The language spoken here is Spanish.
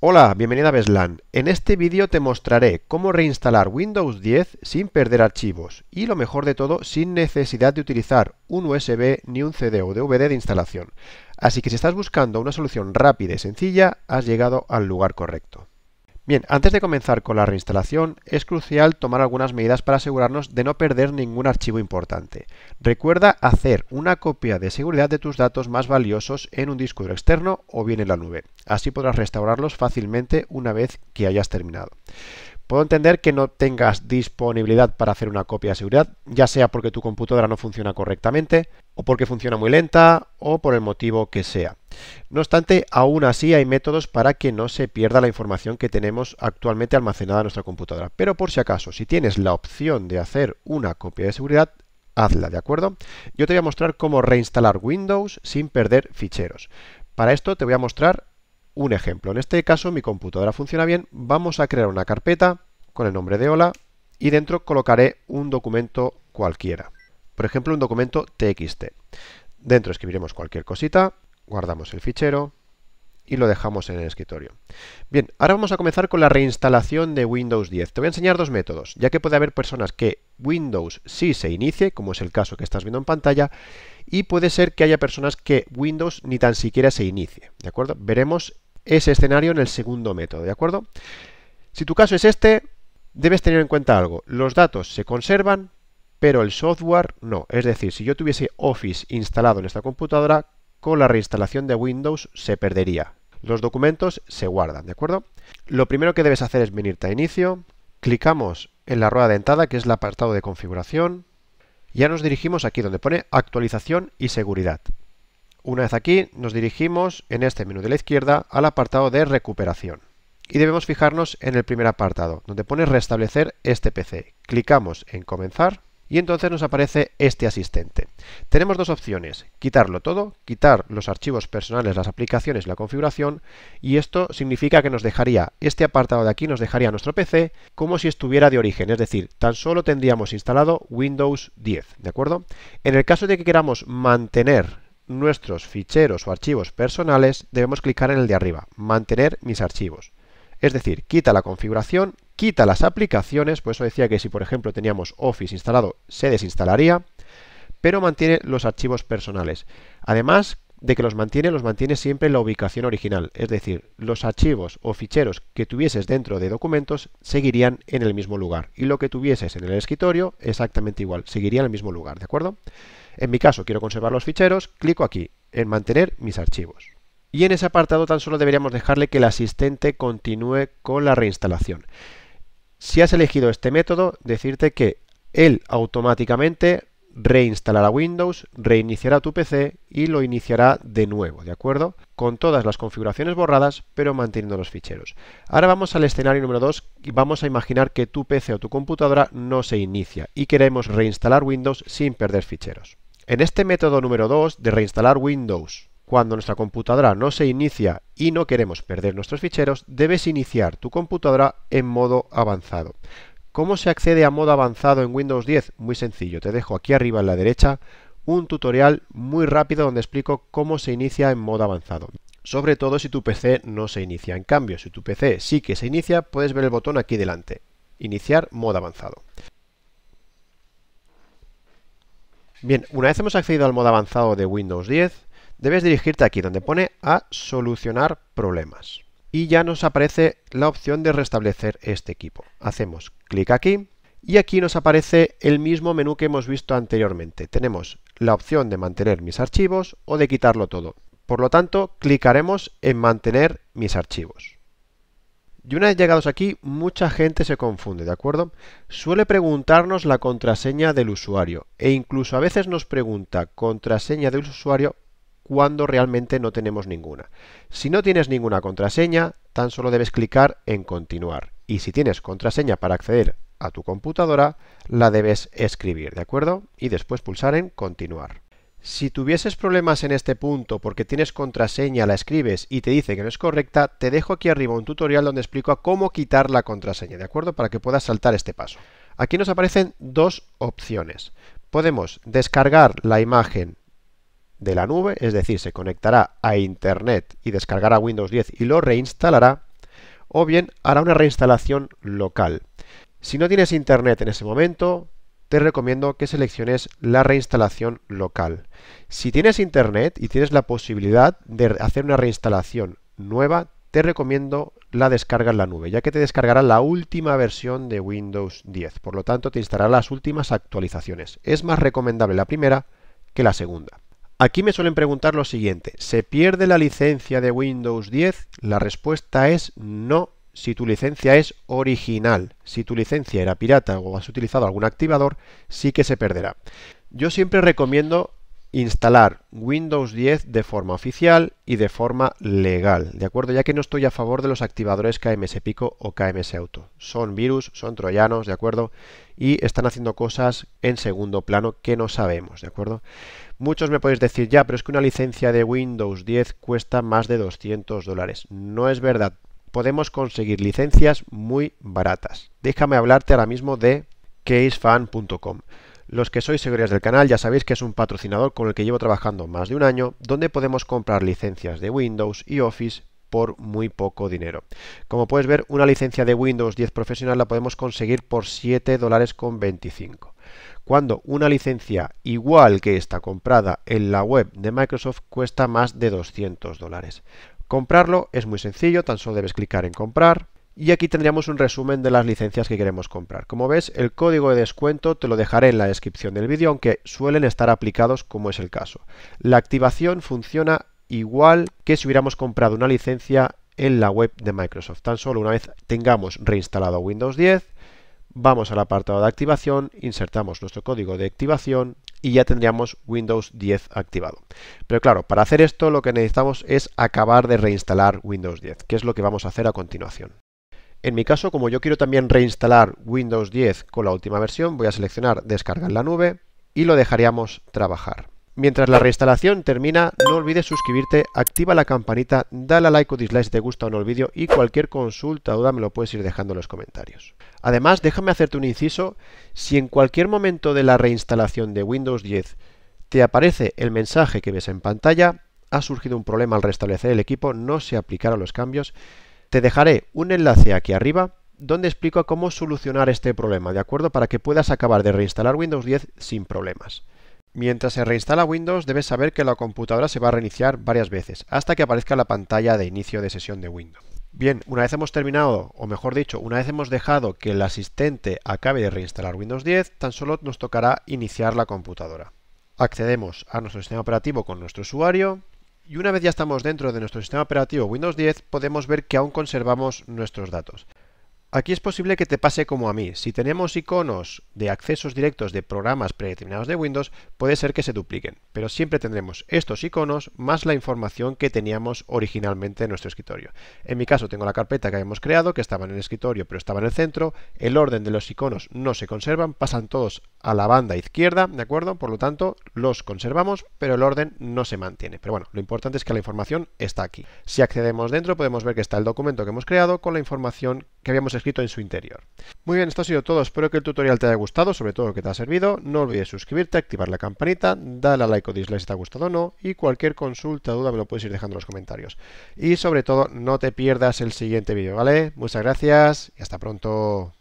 Hola, bienvenida a Bestlaan. En este vídeo te mostraré cómo reinstalar Windows 10 sin perder archivos y, lo mejor de todo, sin necesidad de utilizar un USB ni un CD o DVD de instalación. Así que si estás buscando una solución rápida y sencilla, has llegado al lugar correcto. Bien, antes de comenzar con la reinstalación, es crucial tomar algunas medidas para asegurarnos de no perder ningún archivo importante. Recuerda hacer una copia de seguridad de tus datos más valiosos en un disco duro externo o bien en la nube. Así podrás restaurarlos fácilmente una vez que hayas terminado. Puedo entender que no tengas disponibilidad para hacer una copia de seguridad, ya sea porque tu computadora no funciona correctamente, o porque funciona muy lenta, o por el motivo que sea. No obstante, aún así hay métodos para que no se pierda la información que tenemos actualmente almacenada en nuestra computadora. Pero por si acaso, si tienes la opción de hacer una copia de seguridad, hazla, ¿de acuerdo? Yo te voy a mostrar cómo reinstalar Windows sin perder ficheros. Para esto te voy a mostrar un ejemplo. En este caso mi computadora funciona bien, vamos a crear una carpeta con el nombre de Hola y dentro colocaré un documento cualquiera. Por ejemplo, un documento TXT. Dentro escribiremos cualquier cosita, guardamos el fichero y lo dejamos en el escritorio. Bien, ahora vamos a comenzar con la reinstalación de Windows 10. Te voy a enseñar dos métodos, ya que puede haber personas que Windows sí se inicie, como es el caso que estás viendo en pantalla, y puede ser que haya personas que Windows ni tan siquiera se inicie, ¿de acuerdo? Veremos ese escenario en el segundo método, ¿de acuerdo? Si tu caso es este, debes tener en cuenta algo. Los datos se conservan, pero el software no. Es decir, si yo tuviese Office instalado en esta computadora, con la reinstalación de Windows se perdería. Los documentos se guardan, ¿de acuerdo? Lo primero que debes hacer es venirte a Inicio, clicamos en la rueda dentada, que es el apartado de configuración, y ya nos dirigimos aquí donde pone Actualización y Seguridad. Una vez aquí, nos dirigimos en este menú de la izquierda al apartado de recuperación. Y debemos fijarnos en el primer apartado, donde pone restablecer este PC. Clicamos en comenzar y entonces nos aparece este asistente. Tenemos dos opciones, quitarlo todo, quitar los archivos personales, las aplicaciones y la configuración, y esto significa que nos dejaría, este apartado de aquí nos dejaría nuestro PC como si estuviera de origen, es decir, tan solo tendríamos instalado Windows 10, ¿de acuerdo? En el caso de que queramos mantener nuestros ficheros o archivos personales, debemos clicar en el de arriba, mantener mis archivos. Es decir, quita la configuración, quita las aplicaciones, por eso decía que si por ejemplo teníamos Office instalado se desinstalaría, pero mantiene los archivos personales. Además de que los mantiene siempre en la ubicación original, es decir, los archivos o ficheros que tuvieses dentro de documentos seguirían en el mismo lugar y lo que tuvieses en el escritorio exactamente igual, seguiría en el mismo lugar, ¿de acuerdo? En mi caso quiero conservar los ficheros, clico aquí en mantener mis archivos. Y en ese apartado tan solo deberíamos dejarle que el asistente continúe con la reinstalación. Si has elegido este método, decirte que él automáticamente reinstalará Windows, reiniciará tu PC y lo iniciará de nuevo, ¿de acuerdo? Con todas las configuraciones borradas, pero manteniendo los ficheros. Ahora vamos al escenario número 2 y vamos a imaginar que tu PC o tu computadora no se inicia y queremos reinstalar Windows sin perder ficheros. En este método número 2 de reinstalar Windows, cuando nuestra computadora no se inicia y no queremos perder nuestros ficheros, debes iniciar tu computadora en modo avanzado. ¿Cómo se accede a modo avanzado en Windows 10? Muy sencillo, te dejo aquí arriba en la derecha un tutorial muy rápido donde explico cómo se inicia en modo avanzado. Sobre todo si tu PC no se inicia. En cambio, si tu PC sí que se inicia, puedes ver el botón aquí delante, iniciar modo avanzado. Bien, una vez hemos accedido al modo avanzado de Windows 10, debes dirigirte aquí donde pone a solucionar problemas y ya nos aparece la opción de restablecer este equipo. Hacemos clic aquí y aquí nos aparece el mismo menú que hemos visto anteriormente. Tenemos la opción de mantener mis archivos o de quitarlo todo. Por lo tanto, clicaremos en mantener mis archivos. Y una vez llegados aquí, mucha gente se confunde, ¿de acuerdo? Suele preguntarnos la contraseña del usuario e incluso a veces nos pregunta contraseña del usuario cuando realmente no tenemos ninguna. Si no tienes ninguna contraseña, tan solo debes clicar en continuar. Y si tienes contraseña para acceder a tu computadora, la debes escribir, ¿de acuerdo? Y después pulsar en continuar. Si tuvieses problemas en este punto porque tienes contraseña, la escribes y te dice que no es correcta, te dejo aquí arriba un tutorial donde explico a cómo quitar la contraseña, ¿de acuerdo? Para que puedas saltar este paso. Aquí nos aparecen dos opciones. Podemos descargar la imagen de la nube, es decir, se conectará a internet y descargará Windows 10 y lo reinstalará, o bien hará una reinstalación local. Si no tienes internet en ese momento, te recomiendo que selecciones la reinstalación local. Si tienes internet y tienes la posibilidad de hacer una reinstalación nueva, te recomiendo la descarga en la nube, ya que te descargará la última versión de Windows 10. Por lo tanto, te instalará las últimas actualizaciones. Es más recomendable la primera que la segunda. Aquí me suelen preguntar lo siguiente: ¿se pierde la licencia de Windows 10? La respuesta es no. Si tu licencia es original, si tu licencia era pirata o has utilizado algún activador, sí que se perderá. Yo siempre recomiendo instalar Windows 10 de forma oficial y de forma legal, ¿de acuerdo? Ya que no estoy a favor de los activadores KMS Pico o KMS Auto. Son virus, son troyanos, ¿de acuerdo? Y están haciendo cosas en segundo plano que no sabemos, ¿de acuerdo? Muchos me podéis decir, ya, pero es que una licencia de Windows 10 cuesta más de $200. No es verdad. Podemos conseguir licencias muy baratas. Déjame hablarte ahora mismo de keysfan.com. Los que sois seguidores del canal ya sabéis que es un patrocinador con el que llevo trabajando más de un año, donde podemos comprar licencias de Windows y Office por muy poco dinero. Como puedes ver, una licencia de Windows 10 profesional la podemos conseguir por $7,25. Cuando una licencia igual que esta comprada en la web de Microsoft cuesta más de $200. Comprarlo es muy sencillo, tan solo debes clicar en comprar. Y aquí tendríamos un resumen de las licencias que queremos comprar. Como ves, el código de descuento te lo dejaré en la descripción del vídeo, aunque suelen estar aplicados como es el caso. La activación funciona igual que si hubiéramos comprado una licencia en la web de Microsoft. Tan solo una vez tengamos reinstalado Windows 10, vamos al apartado de activación, insertamos nuestro código de activación y ya tendríamos Windows 10 activado. Pero claro, para hacer esto lo que necesitamos es acabar de reinstalar Windows 10, que es lo que vamos a hacer a continuación. En mi caso, como yo quiero también reinstalar Windows 10 con la última versión, voy a seleccionar Descarga en la nube y lo dejaríamos trabajar. Mientras la reinstalación termina, no olvides suscribirte, activa la campanita, dale a like o dislike si te gusta o no el vídeo y cualquier consulta o duda me lo puedes ir dejando en los comentarios. Además, déjame hacerte un inciso: si en cualquier momento de la reinstalación de Windows 10 te aparece el mensaje que ves en pantalla, ha surgido un problema al restablecer el equipo, no se aplicaron los cambios. Te dejaré un enlace aquí arriba donde explico cómo solucionar este problema, ¿de acuerdo? Para que puedas acabar de reinstalar Windows 10 sin problemas. Mientras se reinstala Windows, debes saber que la computadora se va a reiniciar varias veces, hasta que aparezca la pantalla de inicio de sesión de Windows. Bien, una vez hemos terminado, o mejor dicho, una vez hemos dejado que el asistente acabe de reinstalar Windows 10, tan solo nos tocará iniciar la computadora. Accedemos a nuestro sistema operativo con nuestro usuario. Y una vez ya estamos dentro de nuestro sistema operativo Windows 10, podemos ver que aún conservamos nuestros datos. Aquí es posible que te pase como a mí. Si tenemos iconos de accesos directos de programas predeterminados de Windows, puede ser que se dupliquen, pero siempre tendremos estos iconos más la información que teníamos originalmente en nuestro escritorio. En mi caso tengo la carpeta que habíamos creado, que estaba en el escritorio pero estaba en el centro. El orden de los iconos no se conservan, pasan todos a la banda izquierda, ¿de acuerdo? Por lo tanto, los conservamos, pero el orden no se mantiene. Pero bueno, lo importante es que la información está aquí. Si accedemos dentro, podemos ver que está el documento que hemos creado con la información que habíamos escrito en su interior. Muy bien, esto ha sido todo. Espero que el tutorial te haya gustado, sobre todo que te ha servido. No olvides suscribirte, activar la campanita, dale a like o dislike si te ha gustado o no, y cualquier consulta o duda me lo puedes ir dejando en los comentarios. Y sobre todo, no te pierdas el siguiente vídeo, ¿vale? Muchas gracias y hasta pronto.